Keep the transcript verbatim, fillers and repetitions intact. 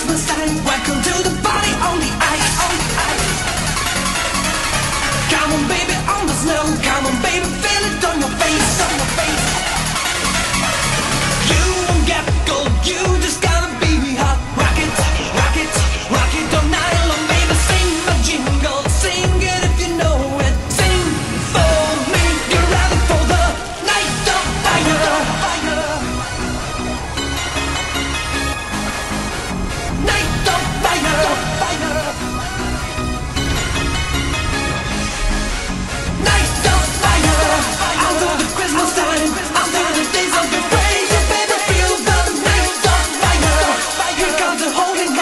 Christmas time. Welcome to the party on the ice, on the ice. Come on, baby, on the snow. Come on, baby, feel it on your face, on your face. You won't get cold, you just gotta be hot. Rock it, rock it, rock it all night long, baby. Sing my jingle, sing it if you know it. Sing for me, you're ready for the night of fire, fire. Night of fire, fire. Night of fire. After the Christmas time, after the days of the praise, you better feel the night of fire. Here comes the holy night.